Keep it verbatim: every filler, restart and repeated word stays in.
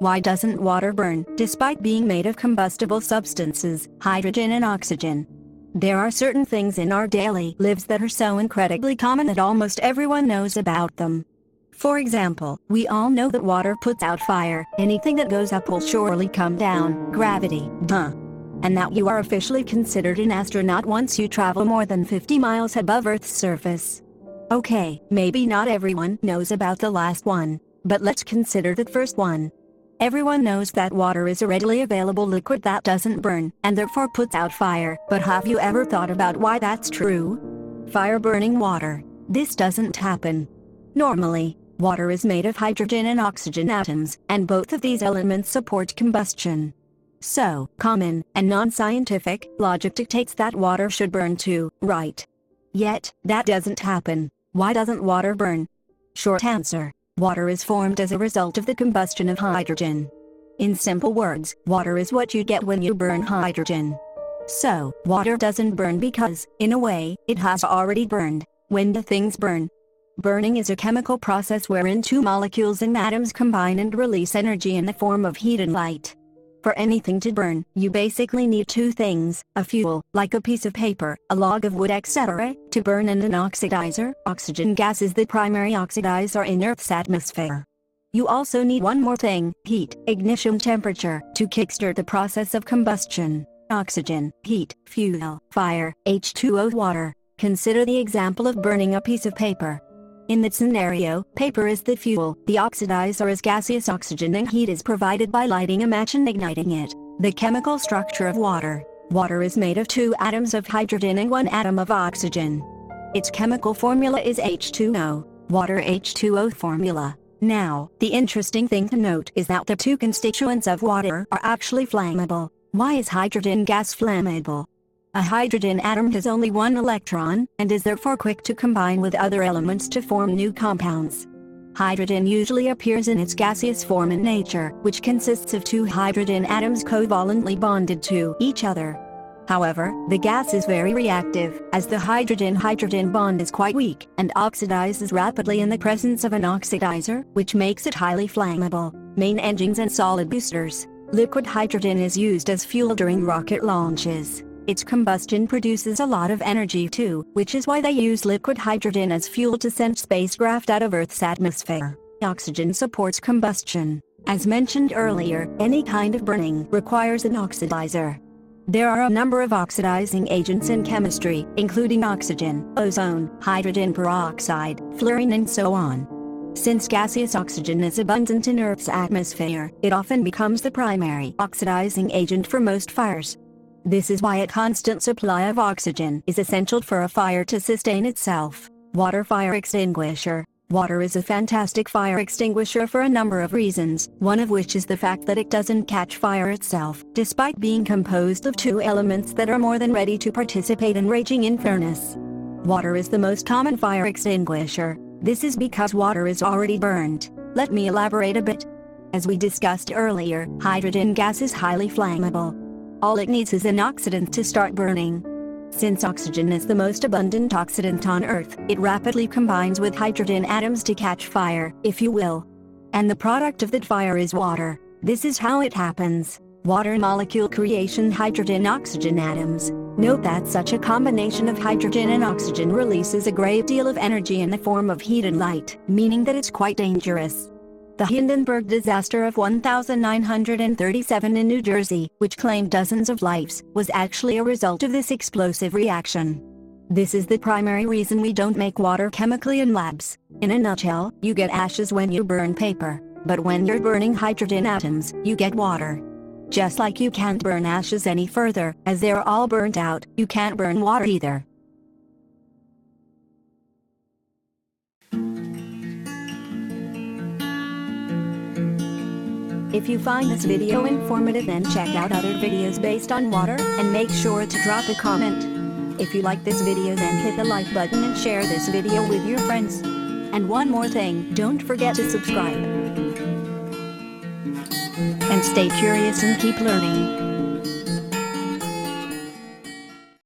Why doesn't water burn? Despite being made of combustible substances, hydrogen and oxygen, there are certain things in our daily lives that are so incredibly common that almost everyone knows about them. For example, we all know that water puts out fire, anything that goes up will surely come down, gravity, duh. And that you are officially considered an astronaut once you travel more than fifty miles above Earth's surface. Okay, maybe not everyone knows about the last one, but let's consider the first one. Everyone knows that water is a readily available liquid that doesn't burn, and therefore puts out fire, but have you ever thought about why that's true? Fire burning water. This doesn't happen. Normally, water is made of hydrogen and oxygen atoms, and both of these elements support combustion. So, common, and non-scientific, logic dictates that water should burn too, right? Yet, that doesn't happen. Why doesn't water burn? Short answer. Water is formed as a result of the combustion of hydrogen. In simple words, water is what you get when you burn hydrogen. So, water doesn't burn because, in a way, it has already burned. When do things burn? Burning is a chemical process wherein two molecules and atoms combine and release energy in the form of heat and light. For anything to burn, you basically need two things, a fuel, like a piece of paper, a log of wood, et cetera, to burn, and an oxidizer. Oxygen gas is the primary oxidizer in Earth's atmosphere. You also need one more thing, heat, ignition temperature, to kickstart the process of combustion. Oxygen, heat, fuel, fire, H two O, water. Consider the example of burning a piece of paper. In that scenario, paper is the fuel, the oxidizer is gaseous oxygen, and heat is provided by lighting a match and igniting it. The chemical structure of water. Water is made of two atoms of hydrogen and one atom of oxygen. Its chemical formula is H two O, water H two O formula. Now, the interesting thing to note is that the two constituents of water are actually flammable. Why is hydrogen gas flammable? A hydrogen atom has only one electron, and is therefore quick to combine with other elements to form new compounds. Hydrogen usually appears in its gaseous form in nature, which consists of two hydrogen atoms covalently bonded to each other. However, the gas is very reactive, as the hydrogen-hydrogen bond is quite weak, and oxidizes rapidly in the presence of an oxidizer, which makes it highly flammable. Main engines and solid boosters. Liquid hydrogen is used as fuel during rocket launches. Its combustion produces a lot of energy too, which is why they use liquid hydrogen as fuel to send spacecraft out of Earth's atmosphere. Oxygen supports combustion. As mentioned earlier, any kind of burning requires an oxidizer. There are a number of oxidizing agents in chemistry, including oxygen, ozone, hydrogen peroxide, fluorine, and so on. Since gaseous oxygen is abundant in Earth's atmosphere, it often becomes the primary oxidizing agent for most fires. This is why a constant supply of oxygen is essential for a fire to sustain itself. Water fire extinguisher. Water is a fantastic fire extinguisher for a number of reasons, one of which is the fact that it doesn't catch fire itself, despite being composed of two elements that are more than ready to participate in raging in furnace. Water is the most common fire extinguisher. This is because water is already burned. Let me elaborate a bit. As we discussed earlier, hydrogen gas is highly flammable. All it needs is an oxidant to start burning. Since oxygen is the most abundant oxidant on Earth, it rapidly combines with hydrogen atoms to catch fire, if you will. And the product of that fire is water. This is how it happens. Water molecule creation, hydrogen-oxygen atoms. Note that such a combination of hydrogen and oxygen releases a great deal of energy in the form of heat and light, meaning that it's quite dangerous. The Hindenburg disaster of nineteen thirty-seven in New Jersey, which claimed dozens of lives, was actually a result of this explosive reaction. This is the primary reason we don't make water chemically in labs. In a nutshell, you get ashes when you burn paper, but when you're burning hydrogen atoms, you get water. Just like you can't burn ashes any further, as they're all burnt out, you can't burn water either. If you find this video informative, then check out other videos based on water, and make sure to drop a comment. If you like this video, then hit the like button and share this video with your friends. And one more thing, don't forget to subscribe. And stay curious and keep learning.